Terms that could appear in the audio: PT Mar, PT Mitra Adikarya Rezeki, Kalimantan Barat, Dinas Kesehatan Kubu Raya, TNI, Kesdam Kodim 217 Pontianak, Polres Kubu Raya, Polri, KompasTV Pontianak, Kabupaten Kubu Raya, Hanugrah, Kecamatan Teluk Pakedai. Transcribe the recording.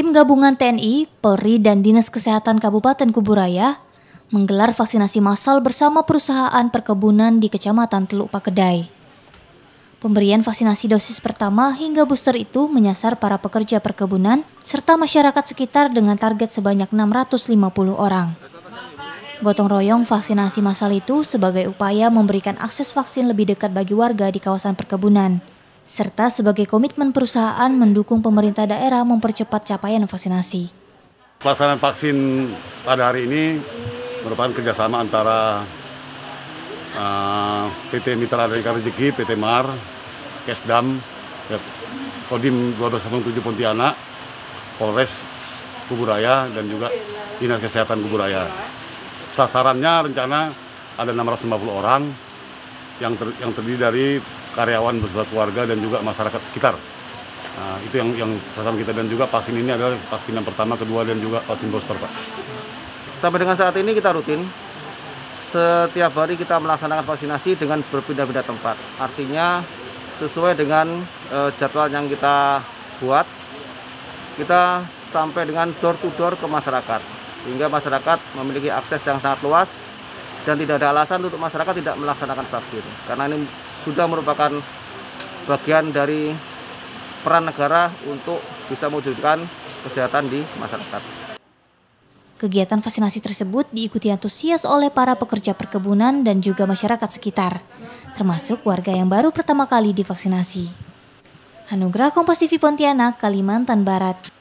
Tim gabungan TNI, Polri, dan Dinas Kesehatan Kabupaten Kubu Raya menggelar vaksinasi massal bersama perusahaan perkebunan di Kecamatan Teluk Pakedai. Pemberian vaksinasi dosis pertama hingga booster itu menyasar para pekerja perkebunan serta masyarakat sekitar dengan target sebanyak 650 orang. Gotong royong vaksinasi massal itu sebagai upaya memberikan akses vaksin lebih dekat bagi warga di kawasan perkebunan, serta sebagai komitmen perusahaan mendukung pemerintah daerah mempercepat capaian vaksinasi. Pelaksanaan vaksin pada hari ini merupakan kerjasama antara PT Mitra Adikarya Rezeki, PT Mar, Kesdam Kodim 217 Pontianak, Polres Kubu Raya, dan juga Dinas Kesehatan Kubu Raya. Sasarannya rencana ada 650 orang yang terdiri dari karyawan beserta keluarga dan juga masyarakat sekitar. Nah, itu yang sasaran kita, dan juga vaksin ini adalah vaksin yang pertama, kedua, dan juga vaksin booster, Pak. Sampai dengan saat ini kita rutin setiap hari kita melaksanakan vaksinasi dengan berpindah-pindah tempat. Artinya sesuai dengan jadwal yang kita buat, kita sampai dengan door to door ke masyarakat, sehingga masyarakat memiliki akses yang sangat luas dan tidak ada alasan untuk masyarakat tidak melaksanakan vaksin, karena ini sudah merupakan bagian dari peran negara untuk bisa mewujudkan kesehatan di masyarakat. Kegiatan vaksinasi tersebut diikuti antusias oleh para pekerja perkebunan dan juga masyarakat sekitar, termasuk warga yang baru pertama kali divaksinasi. Hanugrah, KompasTV Pontianak, Kalimantan Barat.